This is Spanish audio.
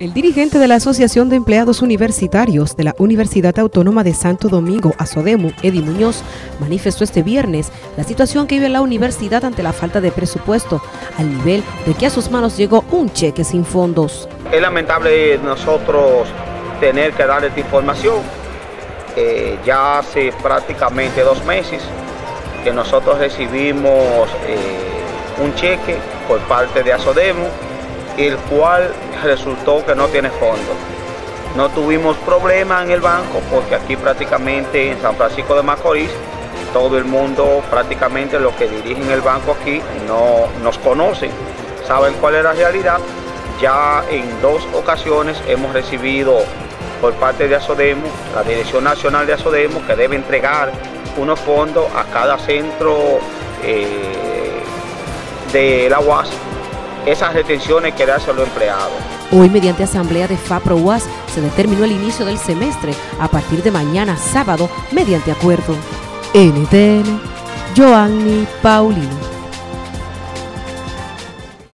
El dirigente de la Asociación de Empleados Universitarios de la Universidad Autónoma de Santo Domingo, ASODEMU, Eddie Muñoz, manifestó este viernes la situación que vive la universidad ante la falta de presupuesto, al nivel de que a sus manos llegó un cheque sin fondos. Es lamentable nosotros tener que dar esta información. Ya hace prácticamente 2 meses que nosotros recibimos un cheque por parte de ASODEMU, el cual resultó que no tiene fondos. No tuvimos problema en el banco porque aquí prácticamente en San Francisco de Macorís todo el mundo, prácticamente los que dirigen el banco aquí, no nos conocen, saben cuál es la realidad. Ya en 2 ocasiones hemos recibido por parte de ASODEMU, la Dirección Nacional de ASODEMU, que debe entregar unos fondos a cada centro de la UAS, esas retenciones que hacen los empleados. Hoy, mediante asamblea de FAPRO-UAS, se determinó el inicio del semestre a partir de mañana sábado mediante acuerdo. NTN, Joanny Paulino.